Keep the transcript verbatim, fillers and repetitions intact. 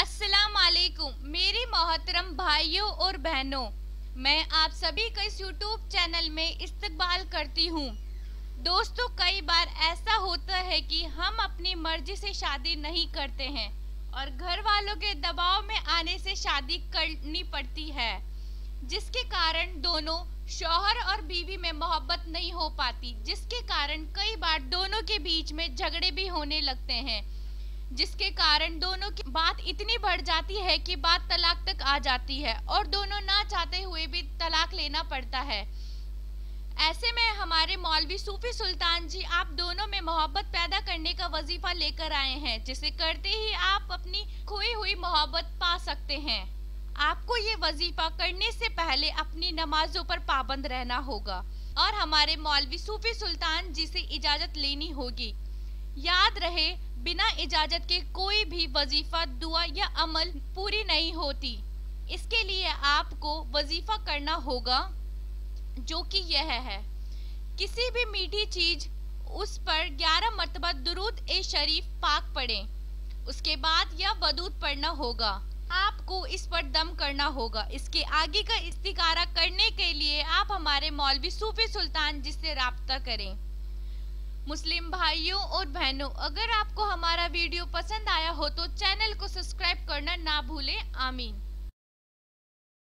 अस्सलाम वालेकुम मेरे मोहतरम भाइयों और बहनों, मैं आप सभी को इस यूट्यूब चैनल में इस्तकबाल करती हूँ। दोस्तों, कई बार ऐसा होता है कि हम अपनी मर्जी से शादी नहीं करते हैं और घर वालों के दबाव में आने से शादी करनी पड़ती है, जिसके कारण दोनों शौहर और बीवी में मोहब्बत नहीं हो पाती, जिसके कारण कई बार दोनों के बीच में झगड़े भी होने लगते हैं, जिसके कारण दोनों की बात इतनी बढ़ जाती है कि बात तलाक तक आ जाती है और दोनों ना चाहते हुए भी तलाक लेना पड़ता है। ऐसे में हमारे मौलवी सूफी सुल्तान जी आप दोनों में मोहब्बत पैदा करने का वजीफा लेकर आए हैं, जिसे करते ही आप अपनी खोई हुई मोहब्बत पा सकते हैं। आपको ये वजीफा करने से पहले अपनी नमाजों पर पाबंद रहना होगा और हमारे मौलवी सूफी सुल्तान जी से इजाज़त लेनी होगी। याद रहे, बिना इजाज़त के कोई भी वजीफा, दुआ या अमल पूरी नहीं होती। इसके लिए आपको वजीफा करना होगा, जो कि यह है, किसी भी मीठी चीज़ उस पर ग्यारह मरतबा दुरूद ए शरीफ पाक पढ़ें, उसके बाद यह वदूद पढ़ना होगा। आपको इस पर दम करना होगा। इसके आगे का इस्तिखारा करने के लिए आप हमारे मौलवी सूफी सुल्तान जी से राब्ता करें। मुस्लिम भाइयों और बहनों, अगर आपको हमारा वीडियो पसंद आया हो तो चैनल को सब्सक्राइब करना ना भूलें। आमीन।